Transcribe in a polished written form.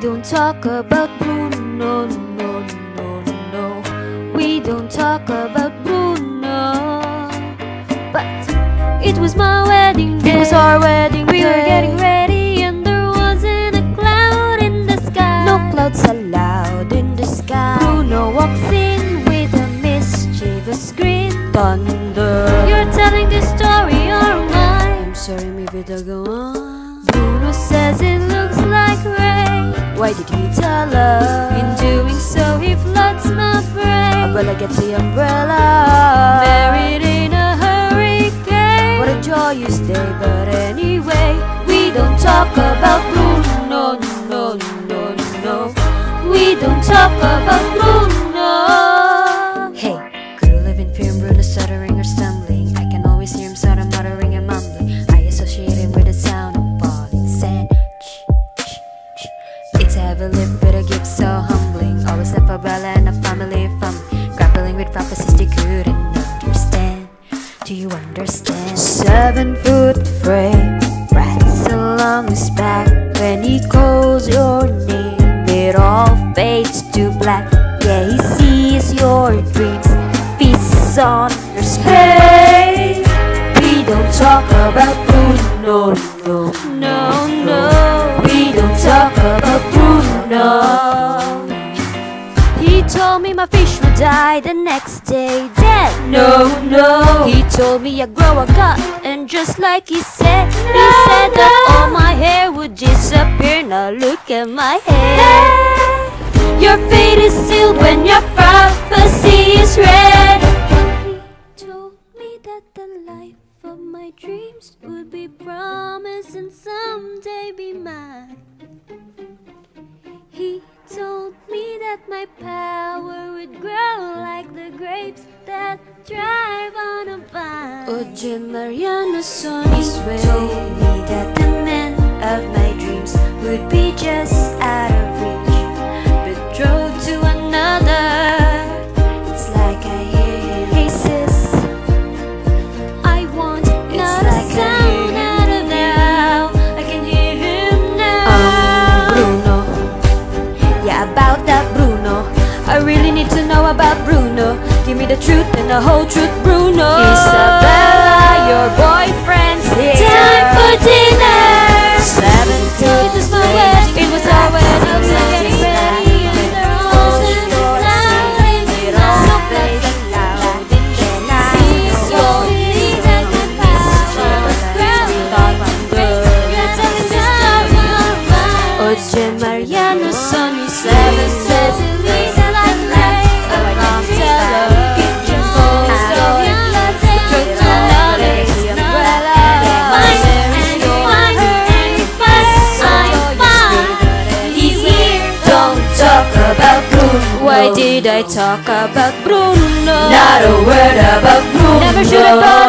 don't talk about Bruno, no, no, no. We don't talk about Bruno. But it was my wedding day. It was our wedding day. We were getting ready and there wasn't a cloud in the sky. No clouds allowed in the sky. Bruno walks in with a mischievous grin. Thunder. You're telling this story or am I? I'm sorry, maybe they'll go on. Bruno says it looks like rain. Why did he tell us? In doing so he floods my brain. Umbrella gets the umbrella. Married in a hurricane. What a joyous day, but anyway, we don't talk about Bruno, no, no, no. We don't talk about Bruno. Hey, could have lived in fear and Bruno stuttering or stumbling. I can always hear him stutter, muttering and mumbling. I associate him with the sound of falling sand. It's heavily, but a gift so humbling. Always left for Bella and a family fun. Grappling with prophecies they couldn't understand. Do you understand? 7-foot frame, rats along his back. When he calls your name, it all fades to black. Yeah, he sees your dreams, feasts on your space. We don't talk about Bruno, no, no, no. We don't talk about Bruno. He told me my fish would die the next day, dead. No, no. He told me I'd grow a gut, and just like he said that all my hair would disappear. Now look at my hair. Your fate is sealed when your prophecy is read. He told me that the life of my dreams would be promised and someday be mine. He told me that my power would grow like the grapes that thrive on a vine. Oye Mariana, son, he told me that the men of my dreams would be just out of reach, betrothed to another. It's like I hear him, hey sis, I want it's not like a sound out of now. I can hear him now. Bruno, yeah, about that Bruno. I really need to know about Bruno. Give me the truth and the whole truth, Bruno. Isabella, your boyfriend's here. Time for dinner. 7 foot, it was my wedding. It was our wedding. Oye Mariana, son, he says why did I talk about Bruno? Not a word about Bruno. Never should have.